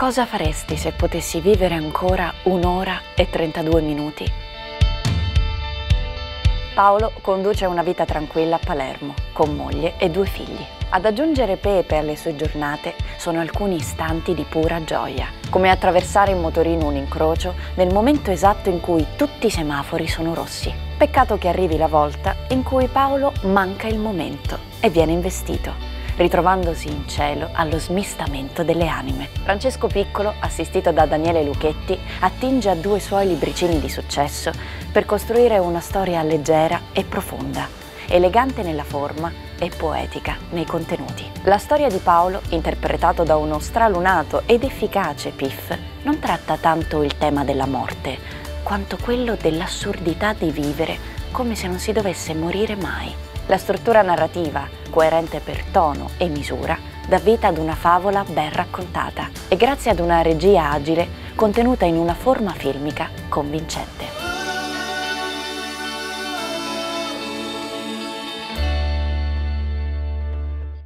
Cosa faresti se potessi vivere ancora 1 ora e 32 minuti? Paolo conduce una vita tranquilla a Palermo, con moglie e 2 figli. Ad aggiungere pepe alle sue giornate sono alcuni istanti di pura gioia, come attraversare in motorino un incrocio nel momento esatto in cui tutti i semafori sono rossi. Peccato che arrivi la volta in cui Paolo manca il momento e viene investito, ritrovandosi in cielo allo smistamento delle anime. Francesco Piccolo, assistito da Daniele Luchetti, attinge a 2 suoi libricini di successo per costruire una storia leggera e profonda, elegante nella forma e poetica nei contenuti. La storia di Paolo, interpretato da uno stralunato ed efficace Pif, non tratta tanto il tema della morte, quanto quello dell'assurdità di vivere come se non si dovesse morire mai. La struttura narrativa, coerente per tono e misura, dà vita ad una favola ben raccontata e grazie ad una regia agile contenuta in una forma filmica convincente.